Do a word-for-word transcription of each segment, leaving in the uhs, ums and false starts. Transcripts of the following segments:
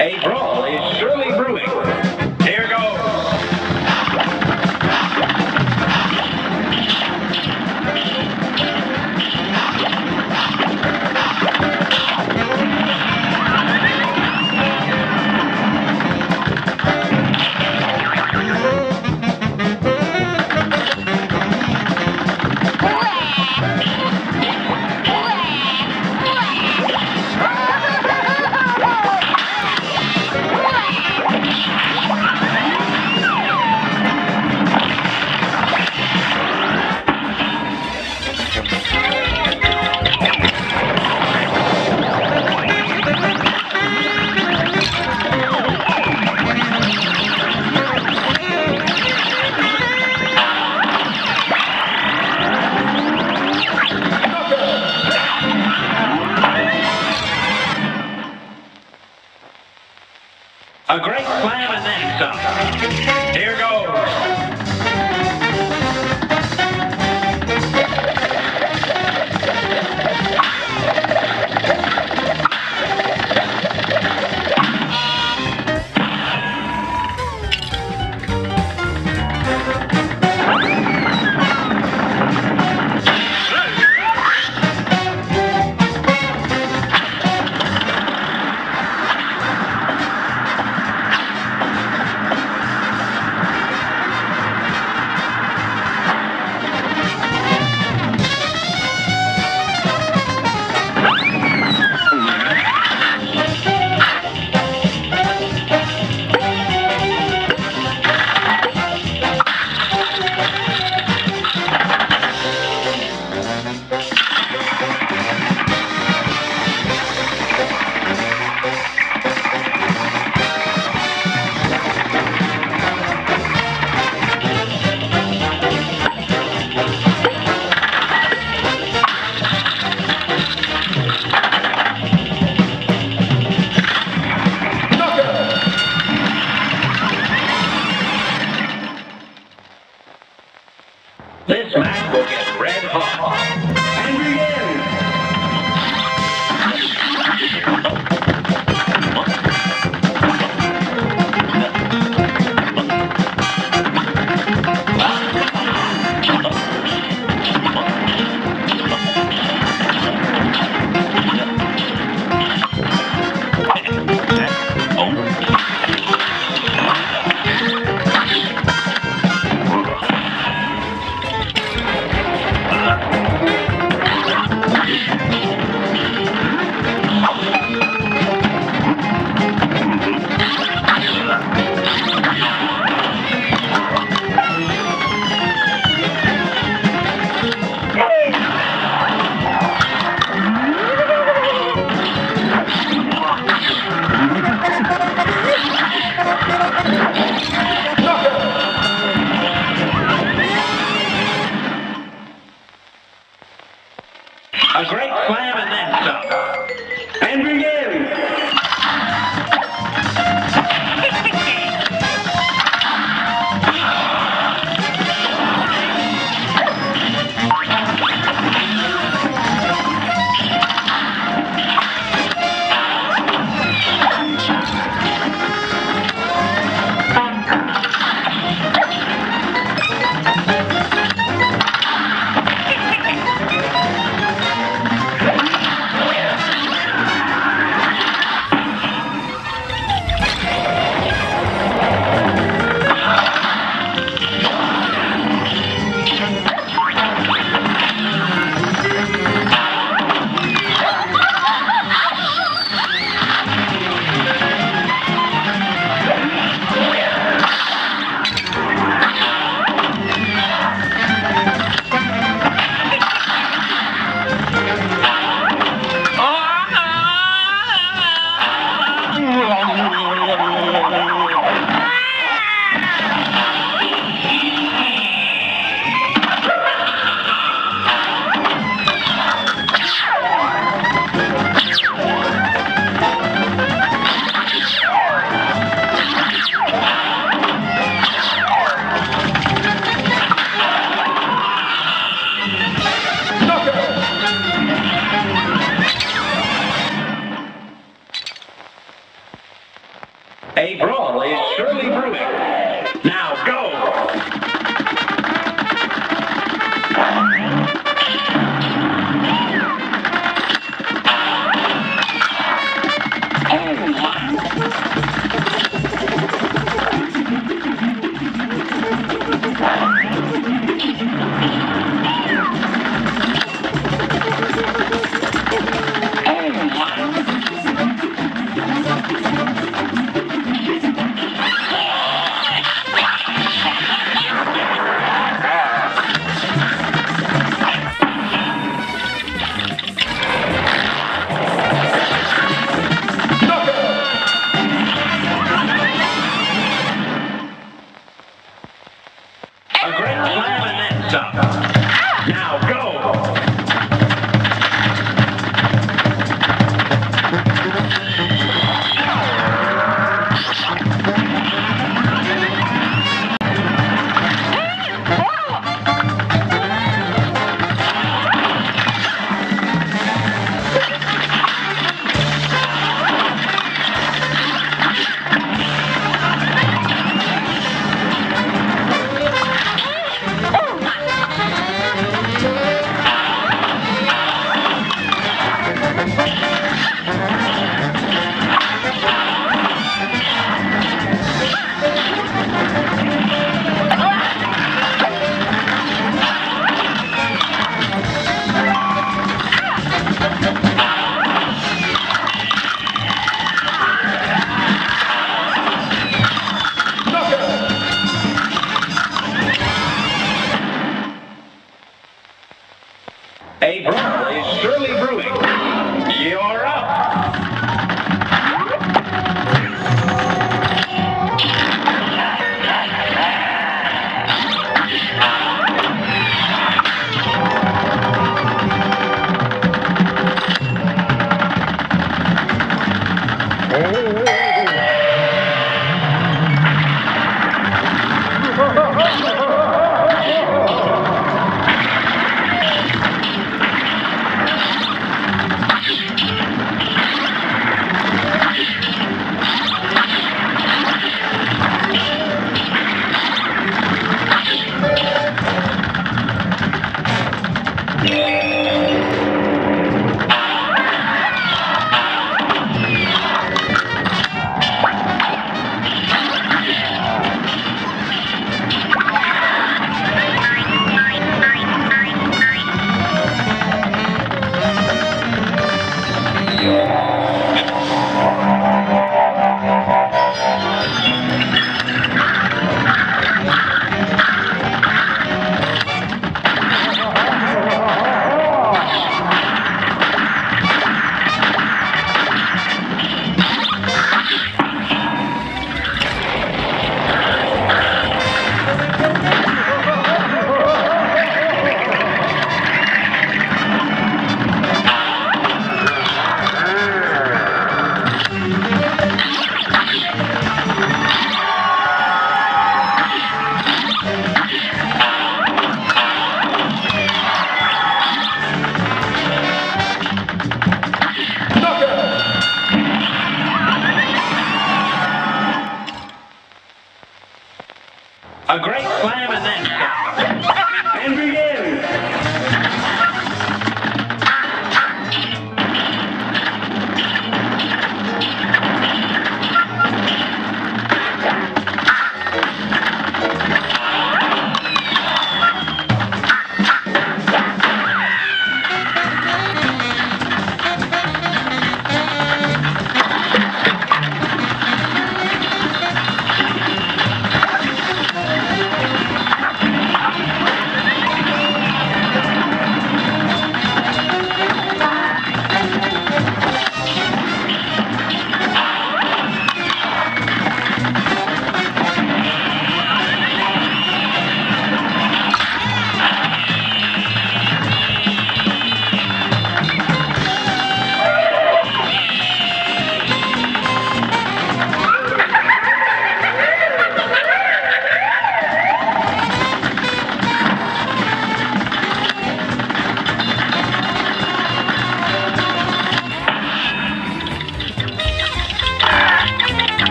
A brawl is surely brewing. Here goes. A great slam and then some. Here goes. A Brawl is surely brewing. Now go! A Brawl is surely brewing. You're up. A great slam and then stop. And begin.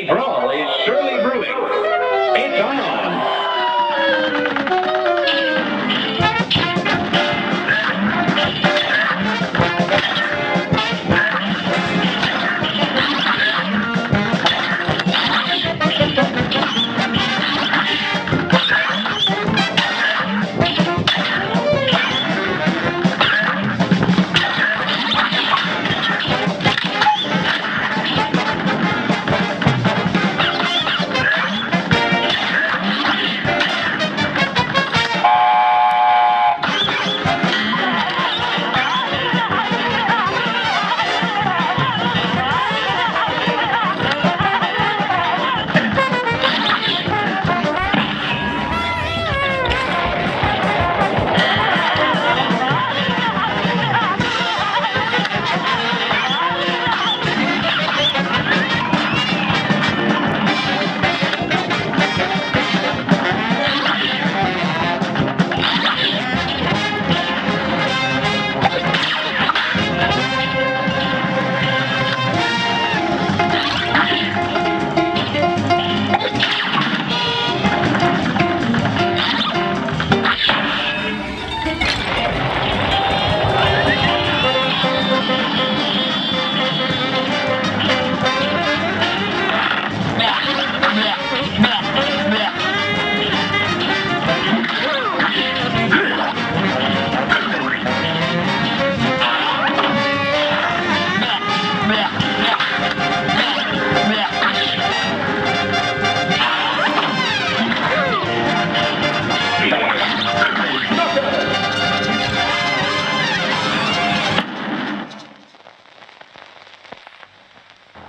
A brawl is surely brewing. It's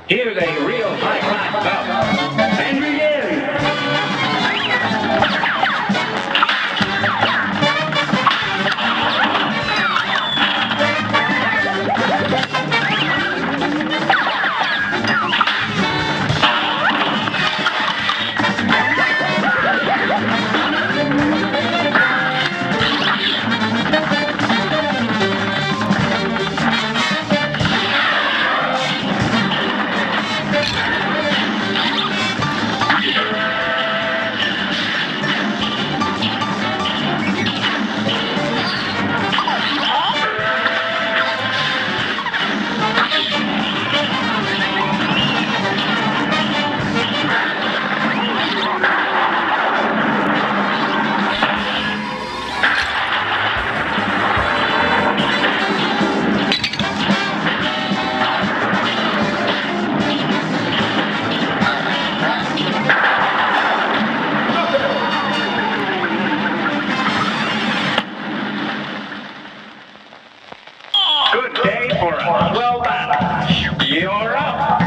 Here's a real high-class bout. And begin! You're up!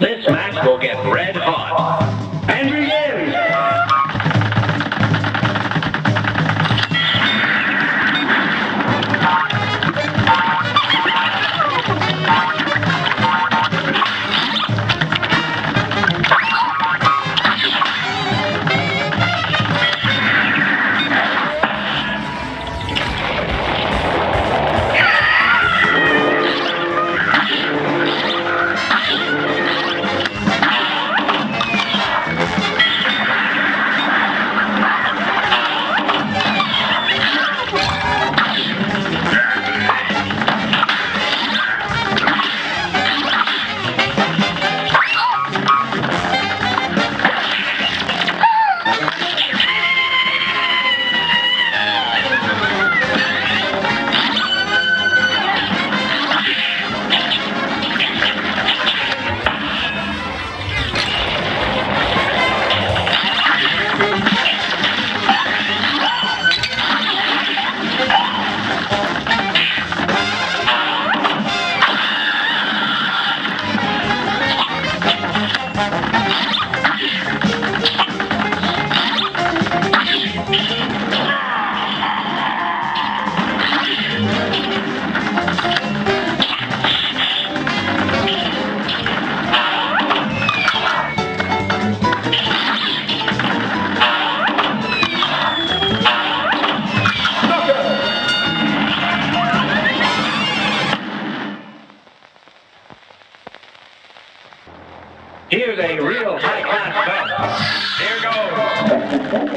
This match will get red hot. And begin! Here's a real high-class battle. Here goes.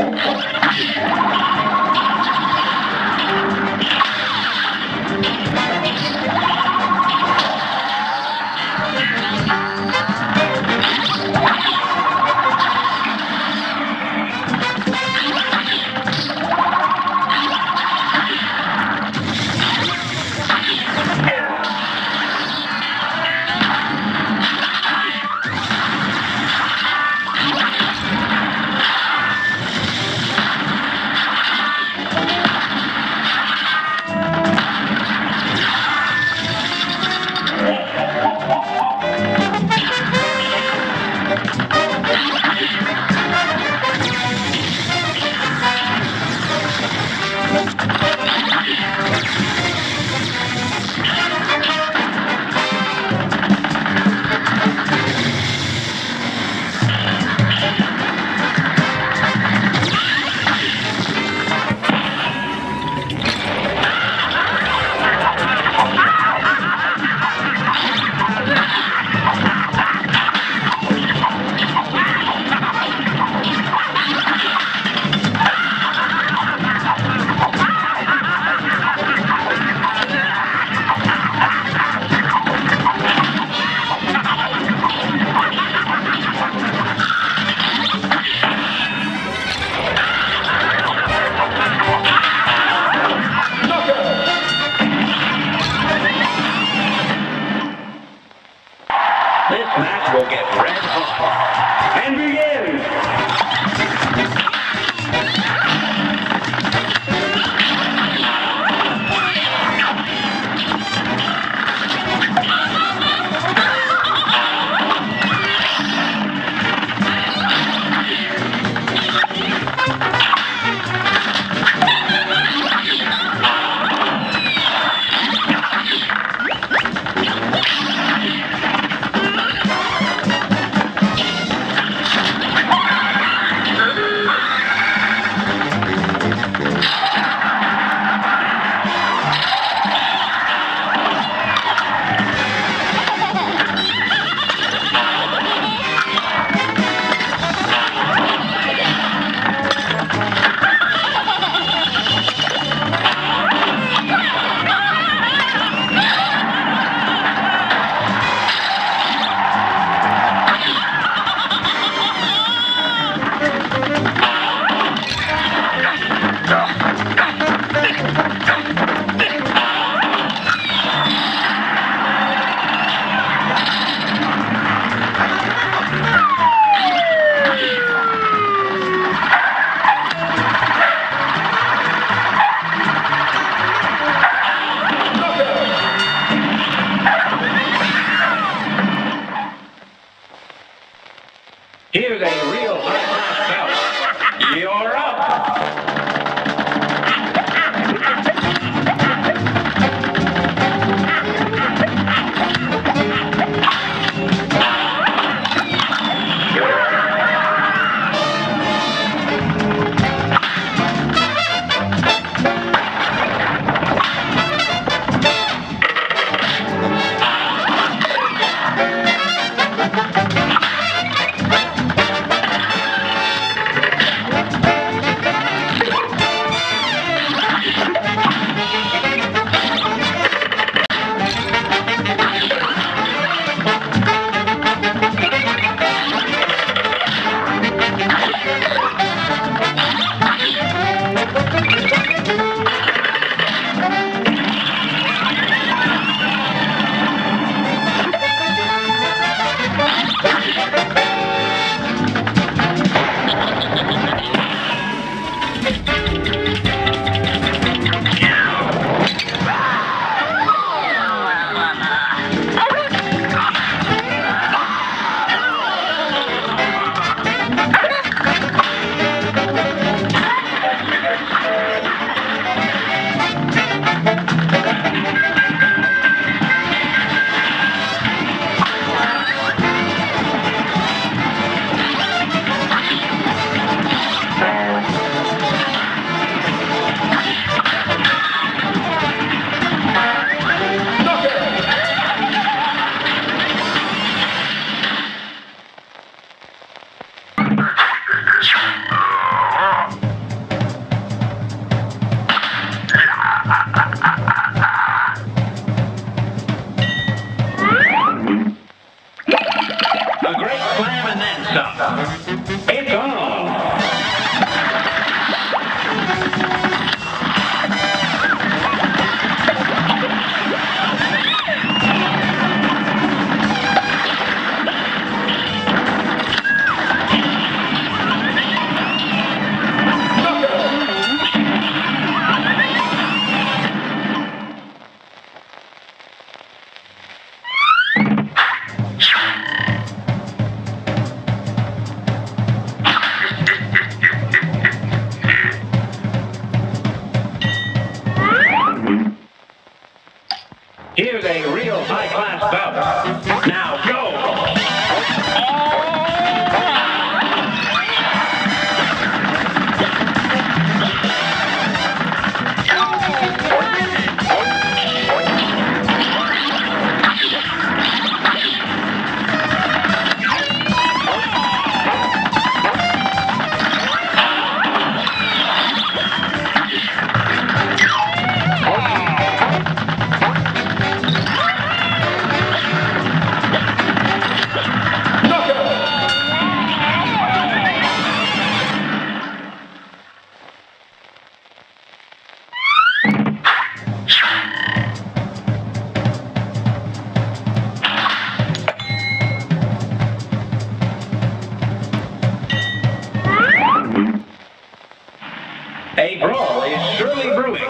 A brawl is surely brewing.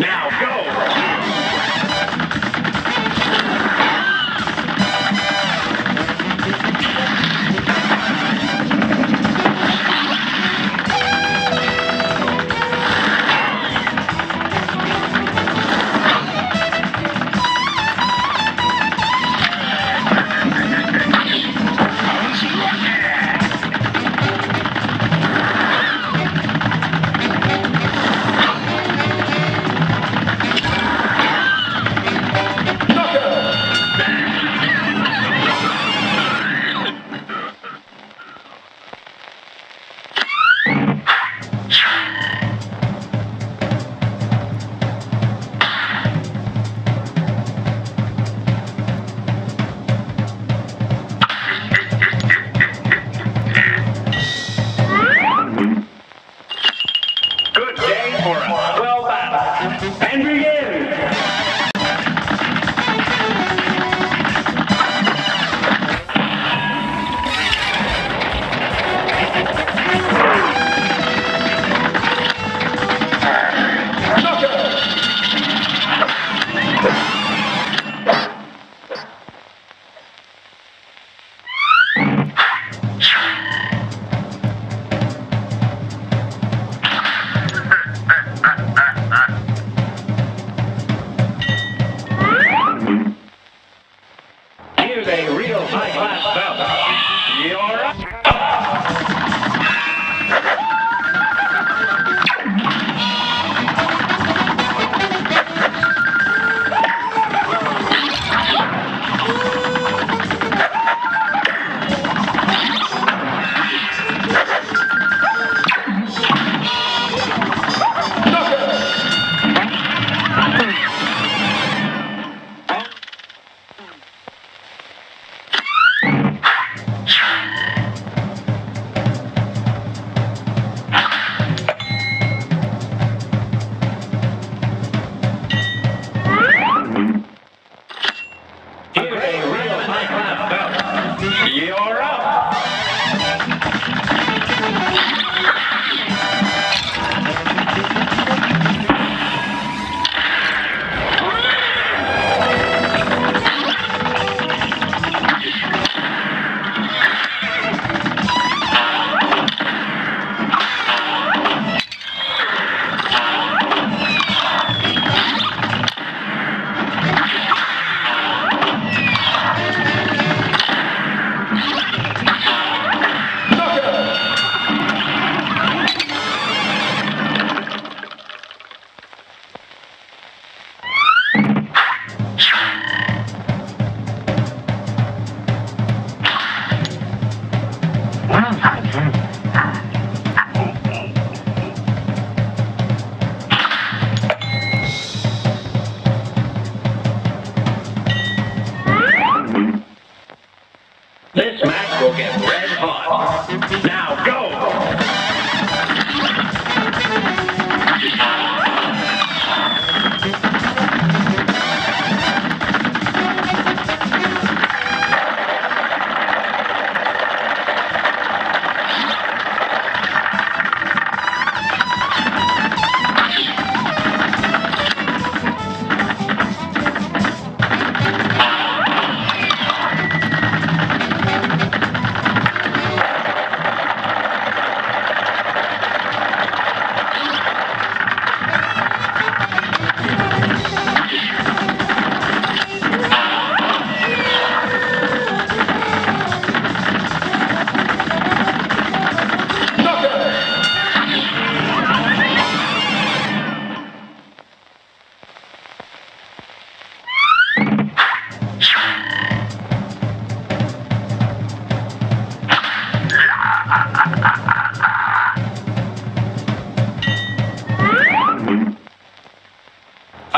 Now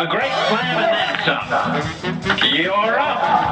a great slam and then some. You're up.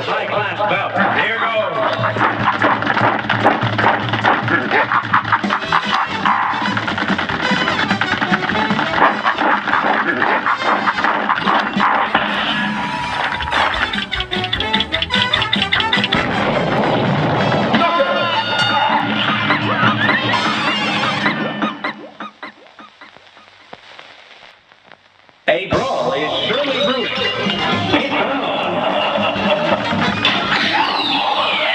goes, high class belt. Here goes. A brawl is surely brewing. It's on. Oh, yeah.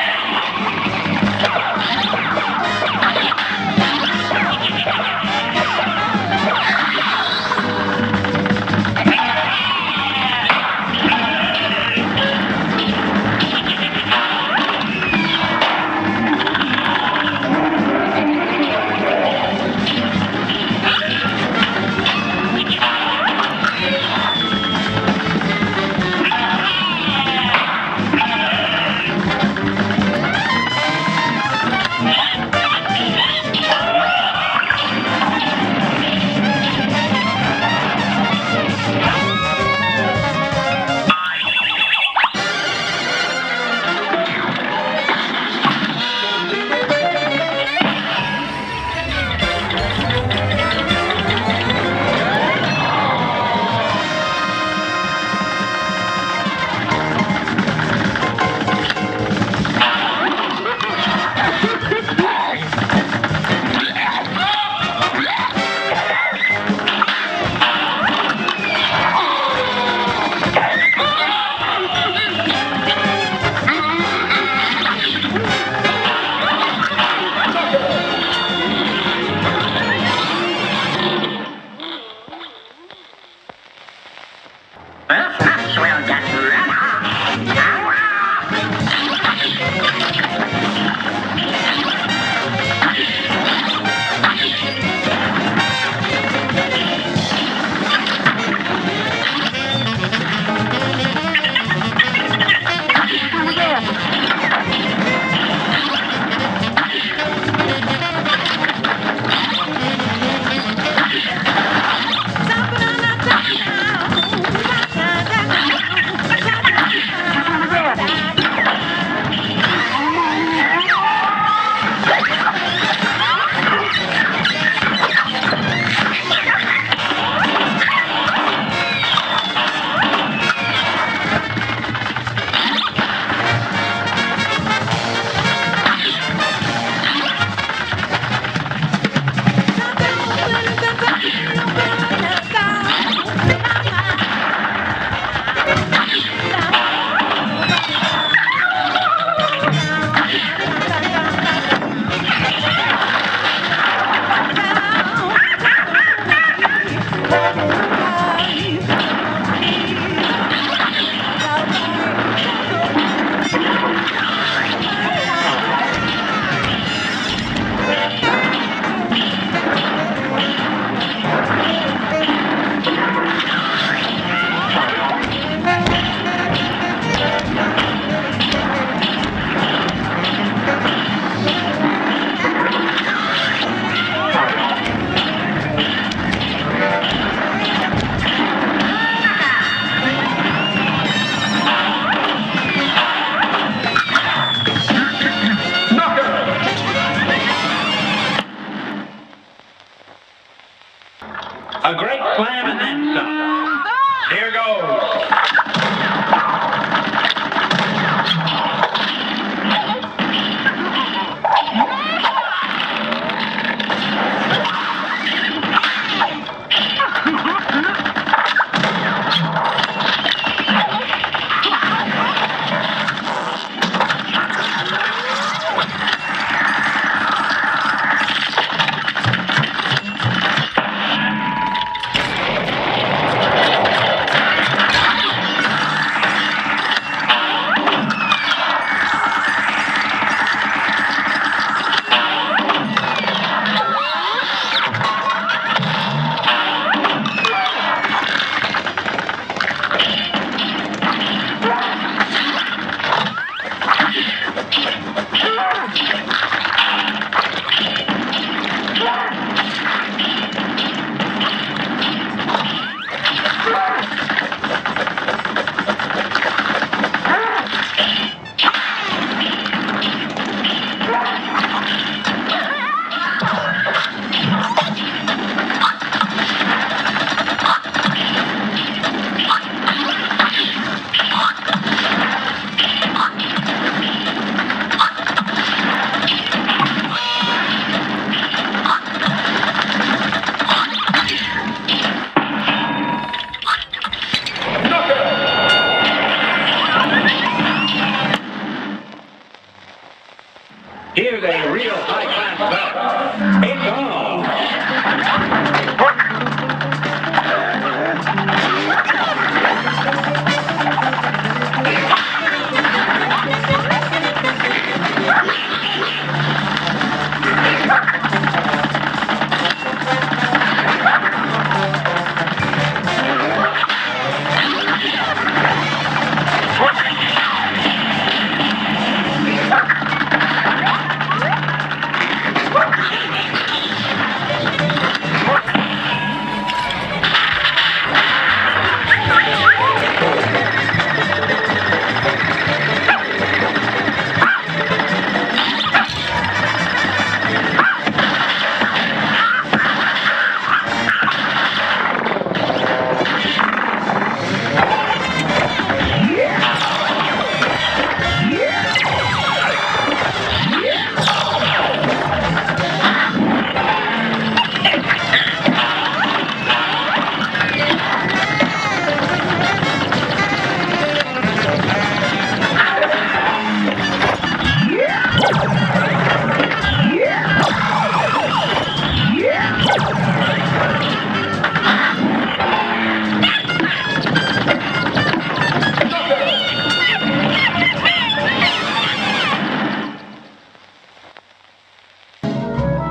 Here's a real high-class belt. It's on.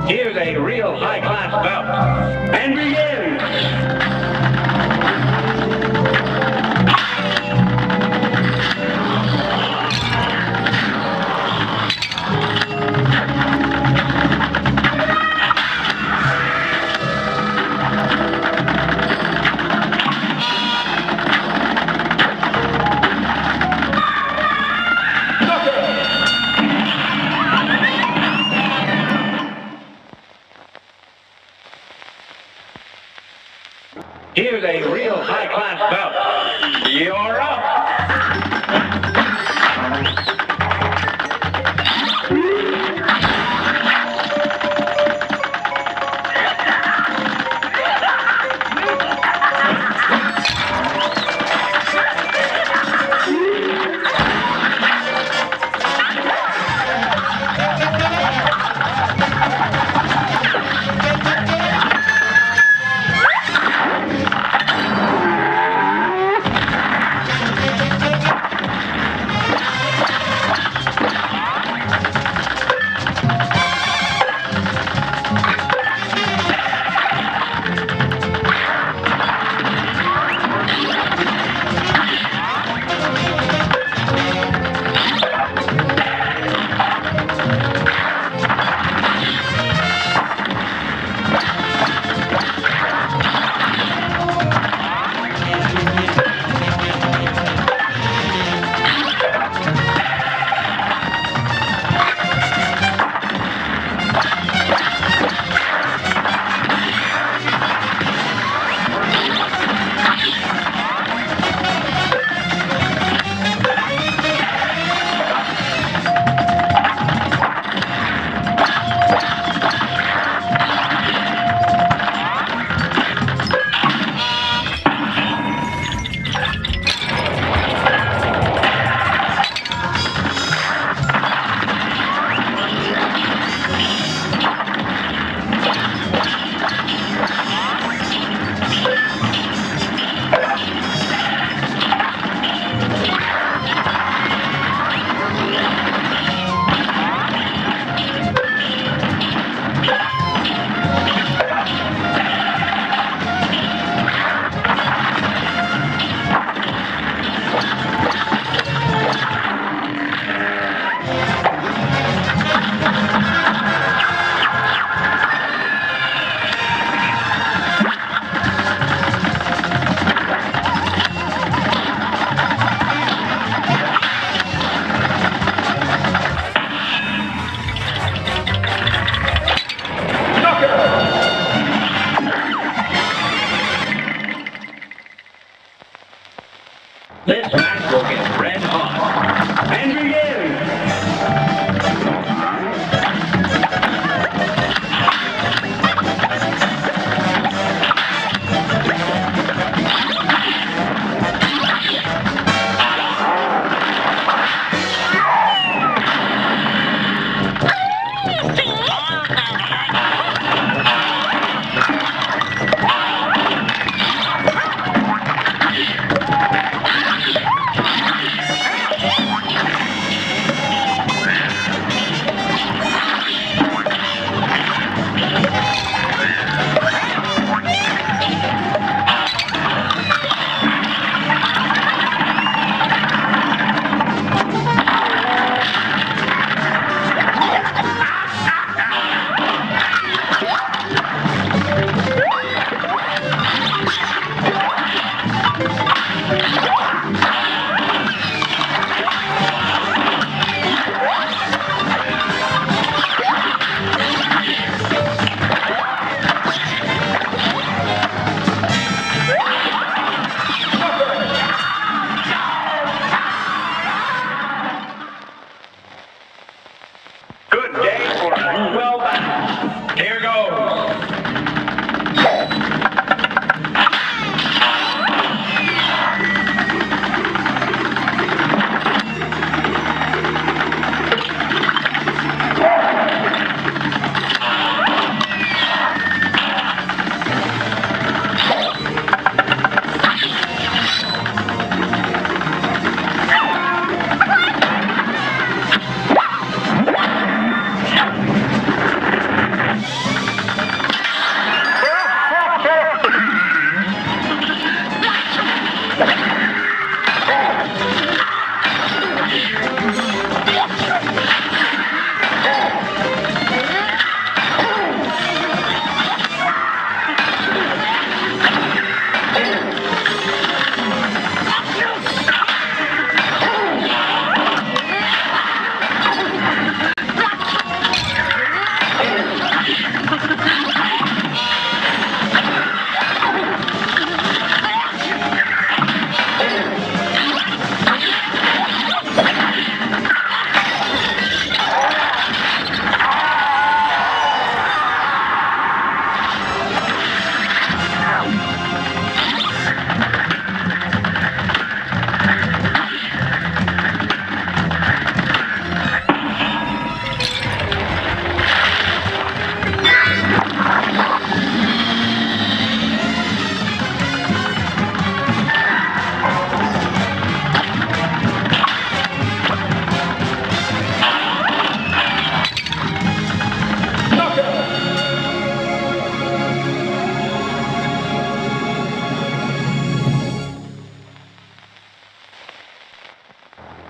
Here's a real high-class belt. And begin!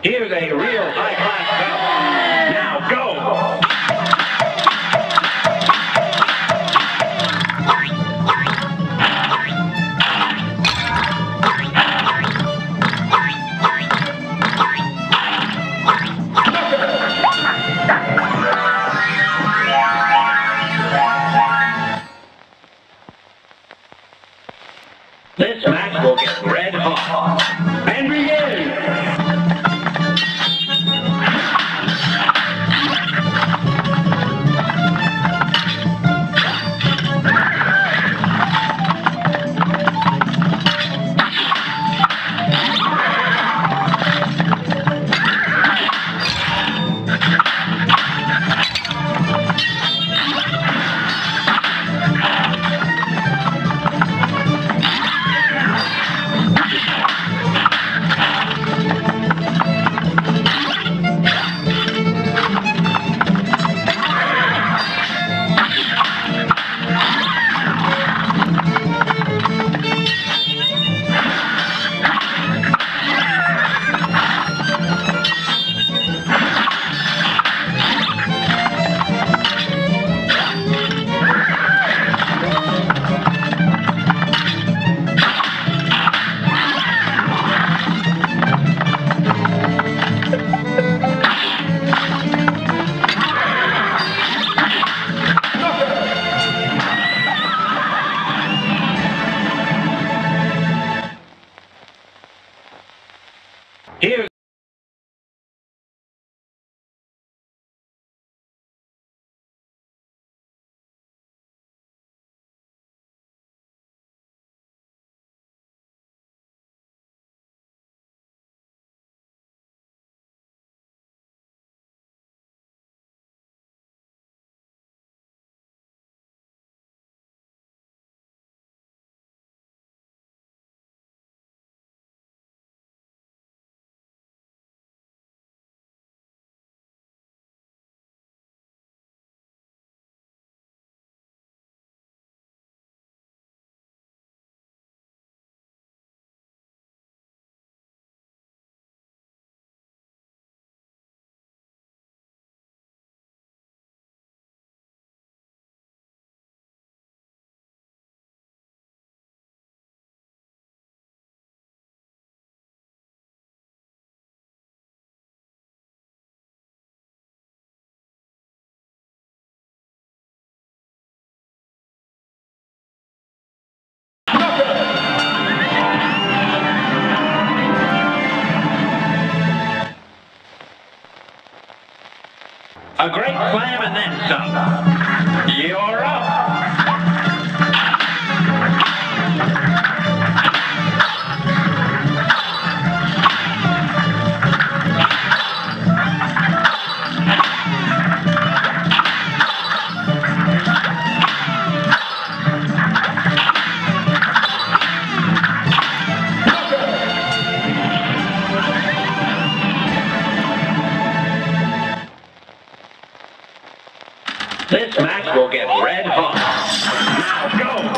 Here's a real high-class battle. Now go! This match will get red hot. And begin! Here. A great slam and then some. You're up! This match will get red hot. Now go!